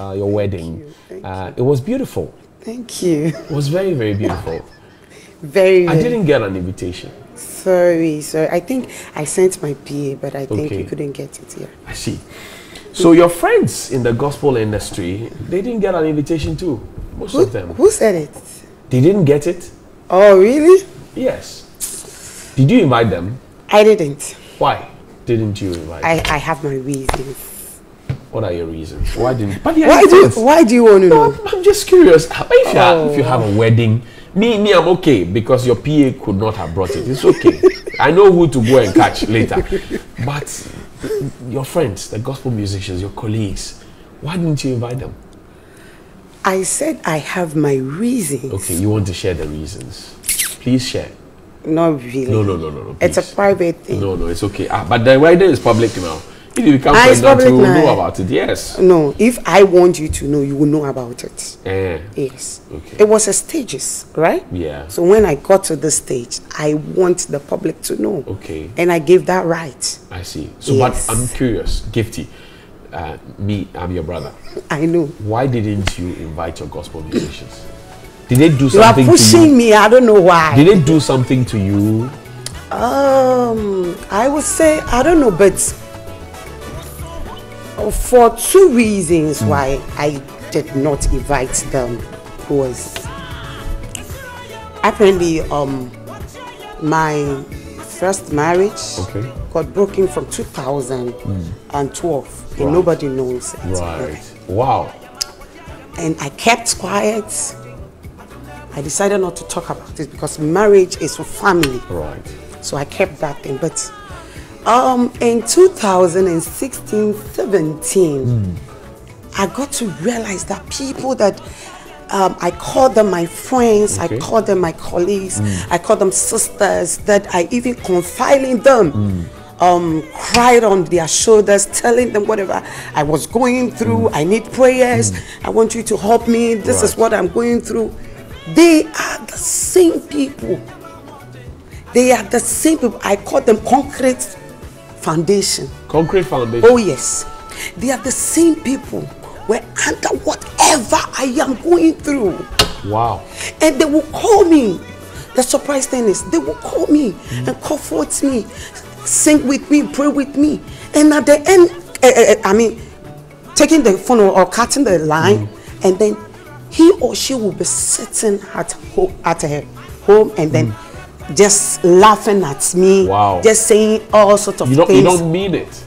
your wedding. It was beautiful. Thank you. It was very, very beautiful. Very. I didn't get an invitation. Sorry. I think I sent my PA, but I think you couldn't get it here. I see. So your friends in the gospel industry, they didn't get an invitation too. Most of them. Who said it? They didn't get it. Oh, really? Yes. Did you invite them? I didn't. Why didn't you invite them? I have my reasons. What are your reasons? Why didn't? But yeah, why do you want to know? I'm just curious. If you have a wedding, me, I'm okay because your PA could not have brought it. It's okay. I know who to go and catch later. But your friends, the gospel musicians, your colleagues, why didn't you invite them? I said I have my reasons. Okay, you want to share the reasons. Please share. Not really. No. Please. It's a private thing. No, it's okay. But the wedding is public now. If you become pregnant, you will know about it. Yes. No, if I want you to know, you will know about it. Yes. Okay. It was a stages, right? Yeah. So when I got to this stage, I want the public to know. Okay. And I gave that right. I see. So, but I'm curious, Gifty. I'm your brother. I know. Why didn't you invite your gospel musicians? Did they do something to you? You are pushing me. I don't know why. Did they do something to you? I would say, I don't know, but for two reasons why I did not invite them was apparently my first marriage got broken from 2012 and nobody knows it. Wow. And I kept quiet. I decided not to talk about it because marriage is for family. So I kept that thing. But in 2016, 17, I got to realize that people that I call them my friends, I call them my colleagues, I call them sisters, that I even confide in them, cried on their shoulders, telling them whatever I was going through, I need prayers, I want you to help me, this is what I'm going through. They are the same people. They are the same people. I call them concrete foundation. Concrete foundation? Oh yes. They are the same people. We're under whatever I am going through. Wow. And they will call me. The surprise thing is, they will call me and comfort me, sing with me, pray with me. And at the end, taking the phone or cutting the line, and then he or she will be sitting at home, and then just laughing at me, just saying all sorts of things. You don't mean it.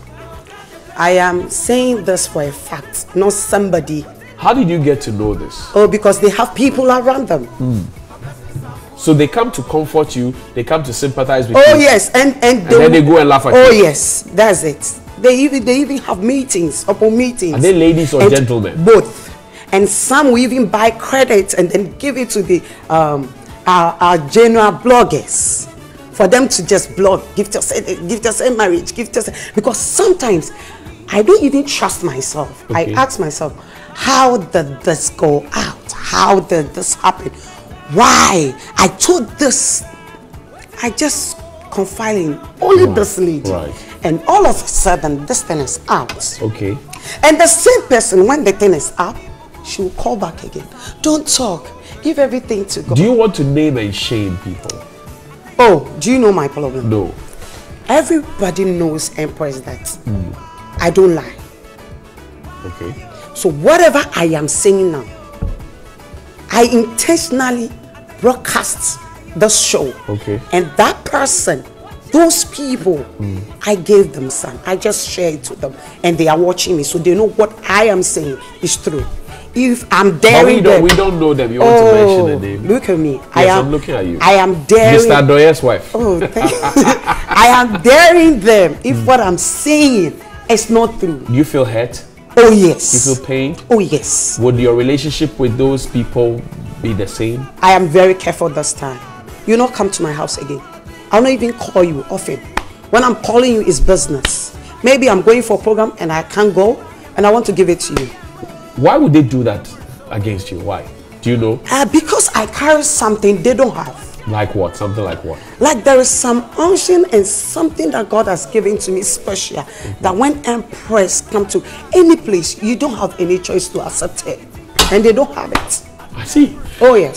I am saying this for a fact, not somebody. How did you get to know this? Oh, because they have people around them. So they come to comfort you, they come to sympathize with you. Oh yes, and then they go and laugh at you. Oh yes, that's it. They even have meetings, upon meetings. Are they ladies or gentlemen? Both. And some will even buy credits and then give it to the our general bloggers. For them to just blog, give yourself marriage, give yourself, because sometimes I don't even trust myself. I ask myself, how did this go out? How did this happen? Why? I told this. I just confiding only this lady. And all of a sudden, this thing is out. And the same person, when the thing is up, she will call back again. Don't talk. Give everything to God. Do you want to name and shame people? Oh, do you know my problem? No. Everybody knows Empress that I don't lie. So whatever I am saying now, I intentionally broadcast the show. And that person, those people, I gave them some. I just share it to them, and they are watching me, so they know what I am saying is true. If I'm daring them, we don't know them. You want to mention the name? Look at me. Yes, I'm looking at you. I am daring. Mr. Adorye's wife. Oh, thank you. I am daring them. If what I'm saying is not true. Do you feel hurt? Oh yes. You feel pain? Oh yes. Would your relationship with those people be the same? I am very careful this time. You not come to my house again. I'll not even call you often. When I'm calling you, it's business. Maybe I'm going for a program and I can't go, and I want to give it to you. Why would they do that against you? Why? Do you know? Because I carry something they don't have. Like what? Something like what? Like there is some unction and something that God has given to me special, that when I'm pressed, come to any place, you don't have any choice to accept it. And they don't have it. I see. Oh, yes.